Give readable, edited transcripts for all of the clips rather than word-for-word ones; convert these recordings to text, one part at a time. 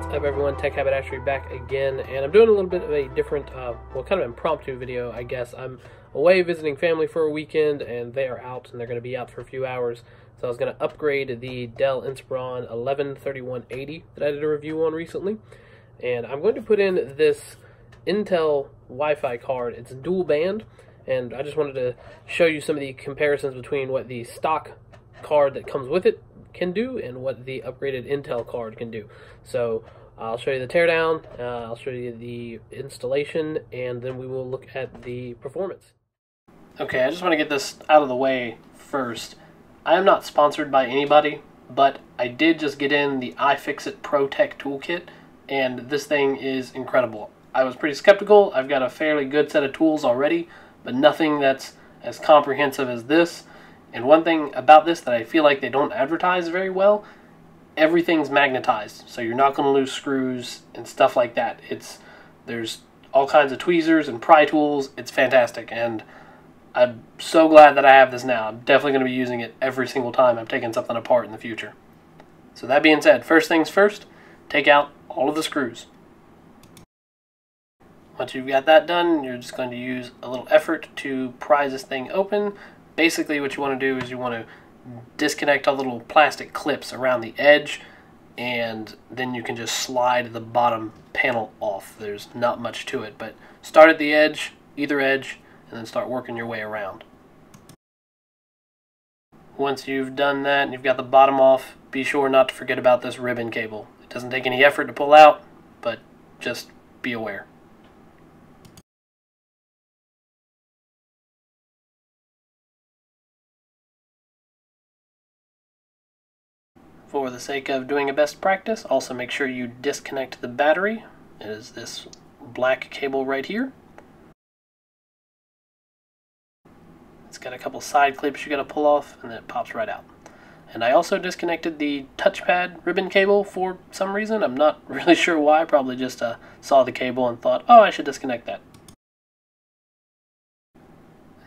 What's up, everyone? Tech Habit Ashery back again, and I'm doing a little bit of a different, well, kind of impromptu video, I guess. I'm away visiting family for a weekend, and they are out, and they're going to be out for a few hours. So I was going to upgrade the Dell Inspiron 11-3180 that I did a review on recently, and I'm going to put in this Intel Wi-Fi card. It's dual band, and I just wanted to show you some of the comparisons between what the stock card that comes with it can do and what the upgraded Intel card can do. So I'll show you the teardown, I'll show you the installation, and then we will look at the performance. Okay, I just want to get this out of the way first. I am not sponsored by anybody, but I did just get in the iFixit ProTech Toolkit, and this thing is incredible. I was pretty skeptical. I've got a fairly good set of tools already, but nothing that's as comprehensive as this. And one thing about this that I feel like they don't advertise very well, everything's magnetized, so you're not going to lose screws and stuff like that. There's all kinds of tweezers and pry tools. It's fantastic, and I'm so glad that I have this now. I'm definitely going to be using it every single time I'm taking something apart in the future. So that being said, first things first, take out all of the screws. Once you've got that done, you're just going to use a little effort to pry this thing open. Basically what you want to do is you want to disconnect all the little plastic clips around the edge, and then you can just slide the bottom panel off. There's not much to it, but start at the edge, either edge, and then start working your way around. Once you've done that and you've got the bottom off, be sure not to forget about this ribbon cable. It doesn't take any effort to pull out, but just be aware. For the sake of doing a best practice, also make sure you disconnect the battery. It is this black cable right here. It's got a couple side clips you gotta pull off, and then it pops right out. And I also disconnected the touchpad ribbon cable for some reason. I'm not really sure why. I probably just saw the cable and thought, oh, I should disconnect that.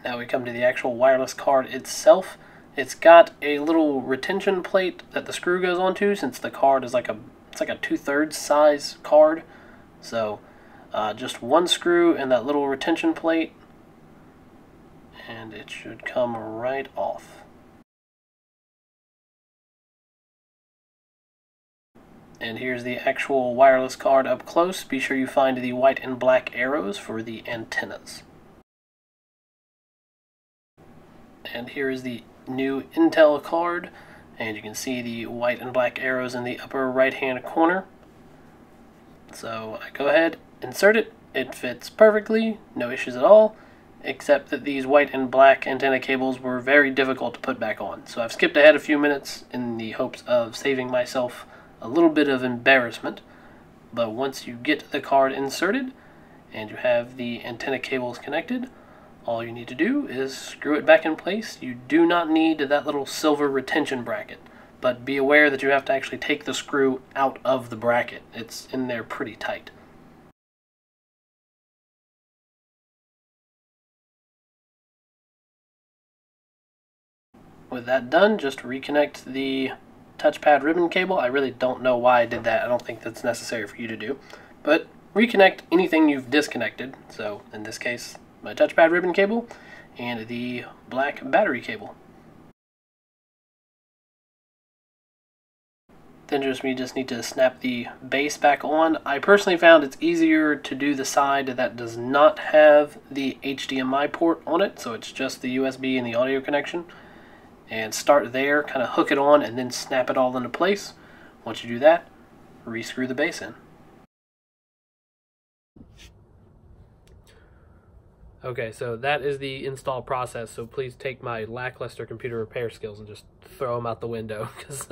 Now we come to the actual wireless card itself. It's got a little retention plate that the screw goes onto, since the card is like a 2/3 size card. So just one screw and that little retention plate, and it should come right off. And here's the actual wireless card up close. Be sure you find the white and black arrows for the antennas. And here is the new Intel card, and you can see the white and black arrows in the upper right hand corner. So I go ahead, insert it. It fits perfectly, no issues at all, except that these white and black antenna cables were very difficult to put back on. So I've skipped ahead a few minutes in the hopes of saving myself a little bit of embarrassment. But once you get the card inserted and you have the antenna cables connected, all you need to do is screw it back in place. You do not need that little silver retention bracket, but be aware that you have to actually take the screw out of the bracket. It's in there pretty tight. With that done, just reconnect the touchpad ribbon cable. I really don't know why I did that. I don't think that's necessary for you to do, but reconnect anything you've disconnected. So in this case, my touchpad ribbon cable and the black battery cable. Then we just need to snap the base back on. I personally found it's easier to do the side that does not have the HDMI port on it, so it's just the USB and the audio connection, and start there, kind of hook it on, and then snap it all into place. Once you do that, re-screw the base in. Okay, so that is the install process, so please take my lackluster computer repair skills and just throw them out the window, because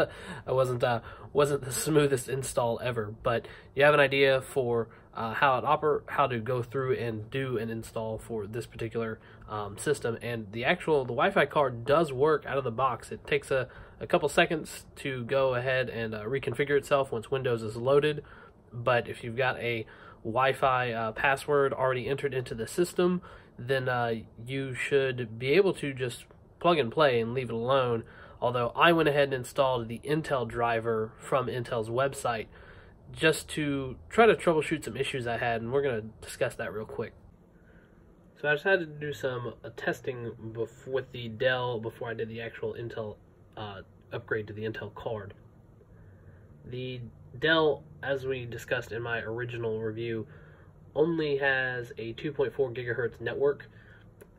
I wasn't the smoothest install ever. But you have an idea for how to go through and do an install for this particular system. And the Wi-Fi card does work out of the box. It takes a couple seconds to go ahead and reconfigure itself once Windows is loaded, but if you've got a Wi-Fi password already entered into the system, then you should be able to just plug and play and leave it alone. Although I went ahead and installed the Intel driver from Intel's website just to try to troubleshoot some issues I had, and we're going to discuss that real quick. So I decided to do some testing with the Dell before I did the actual Intel upgrade to the Intel card. The Dell, as we discussed in my original review, only has a 2.4 gigahertz network.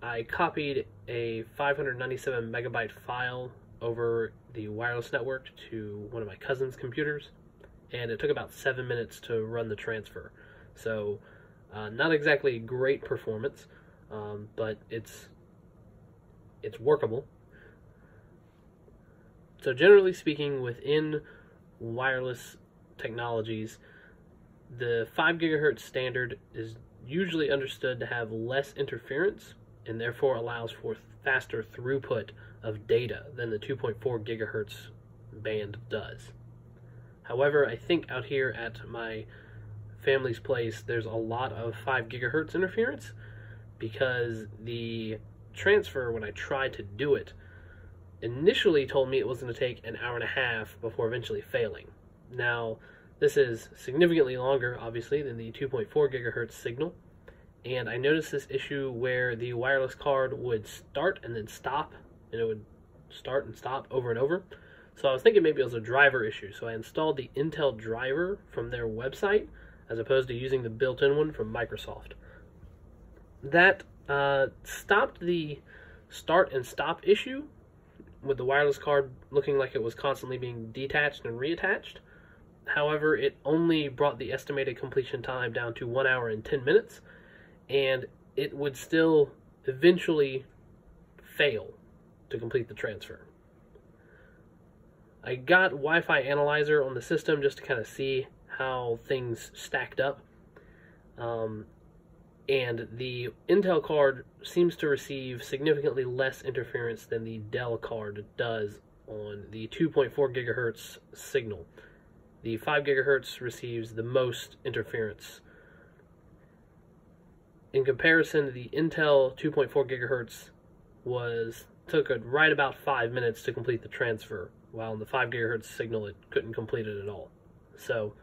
I copied a 597 megabyte file over the wireless network to one of my cousin's computers, and it took about 7 minutes to run the transfer. So not exactly great performance, but it's workable. So generally speaking, within wireless technologies, the 5 gigahertz standard is usually understood to have less interference and therefore allows for faster throughput of data than the 2.4 gigahertz band does. However, I think out here at my family's place, there's a lot of 5 gigahertz interference because the transfer, when I tried to do it, initially told me it was going to take an hour and a half before eventually failing. Now, this is significantly longer, obviously, than the 2.4 gigahertz signal, and I noticed this issue where the wireless card would start and then stop, and it would start and stop over and over. So I was thinking maybe it was a driver issue, so I installed the Intel driver from their website as opposed to using the built-in one from Microsoft. That stopped the start and stop issue, with the wireless card looking like it was constantly being detached and reattached. However, it only brought the estimated completion time down to 1 hour and 10 minutes, and it would still eventually fail to complete the transfer. I got Wi-Fi Analyzer on the system just to kind of see how things stacked up, and the Intel card seems to receive significantly less interference than the Dell card does on the 2.4 gigahertz signal. The 5 gigahertz receives the most interference. In comparison, the Intel 2.4 gigahertz took right about 5 minutes to complete the transfer, while in the 5 gigahertz signal it couldn't complete it at all. So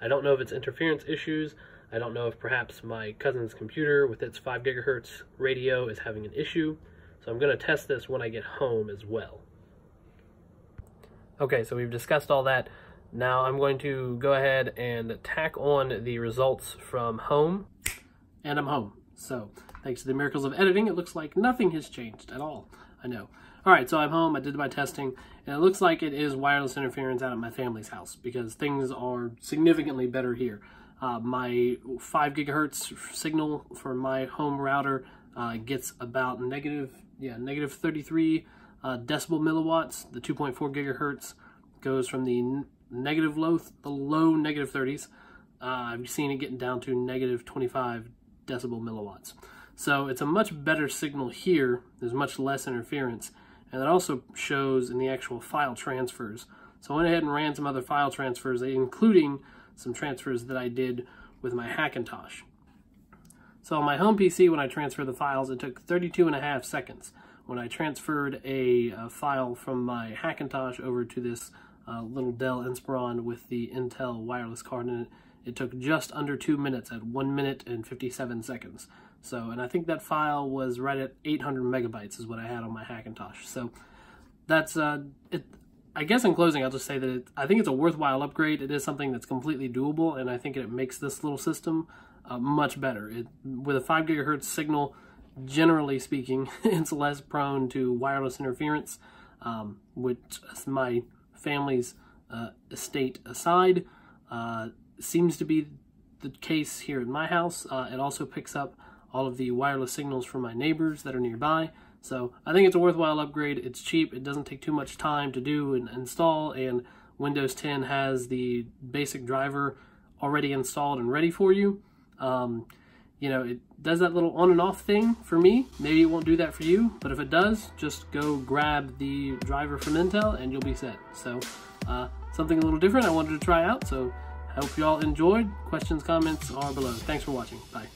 I don't know if it's interference issues, I don't know if perhaps my cousin's computer with its 5 gigahertz radio is having an issue, so I'm going to test this when I get home as well. Okay, so we've discussed all that. Now I'm going to go ahead and tack on the results from home. And I'm home. So, thanks to the miracles of editing, it looks like nothing has changed at all. I know. Alright, so I'm home, I did my testing, and it looks like it is wireless interference out at my family's house, because things are significantly better here. My 5 gigahertz signal for my home router gets about negative 33 decibel milliwatts. The 2.4 gigahertz goes from the low negative 30s. I've seen it getting down to negative 25 decibel milliwatts. So it's a much better signal here. There's much less interference, and it also shows in the actual file transfers. So I went ahead and ran some other file transfers, including some transfers that I did with my Hackintosh. So on my home PC, when I transferred the files, it took 32.5 seconds. When I transferred a file from my Hackintosh over to this little Dell Inspiron with the Intel wireless card in it, it took just under 2 minutes at 1 minute and 57 seconds. So, and I think that file was right at 800 megabytes is what I had on my Hackintosh. So that's, I guess in closing, I'll just say that I think it's a worthwhile upgrade. It is something that's completely doable, and I think it makes this little system much better. With a 5 gigahertz signal, generally speaking, it's less prone to wireless interference, which my family's estate aside seems to be the case here in my house. It also picks up all of the wireless signals from my neighbors that are nearby. So I think it's a worthwhile upgrade. It's cheap, it doesn't take too much time to do and install, and Windows 10 has the basic driver already installed and ready for you. You know, it does that little on and off thing for me. Maybe it won't do that for you, but if it does, just go grab the driver from Intel and you'll be set. So something a little different I wanted to try out, so I hope you all enjoyed. Questions, comments are below. Thanks for watching, bye.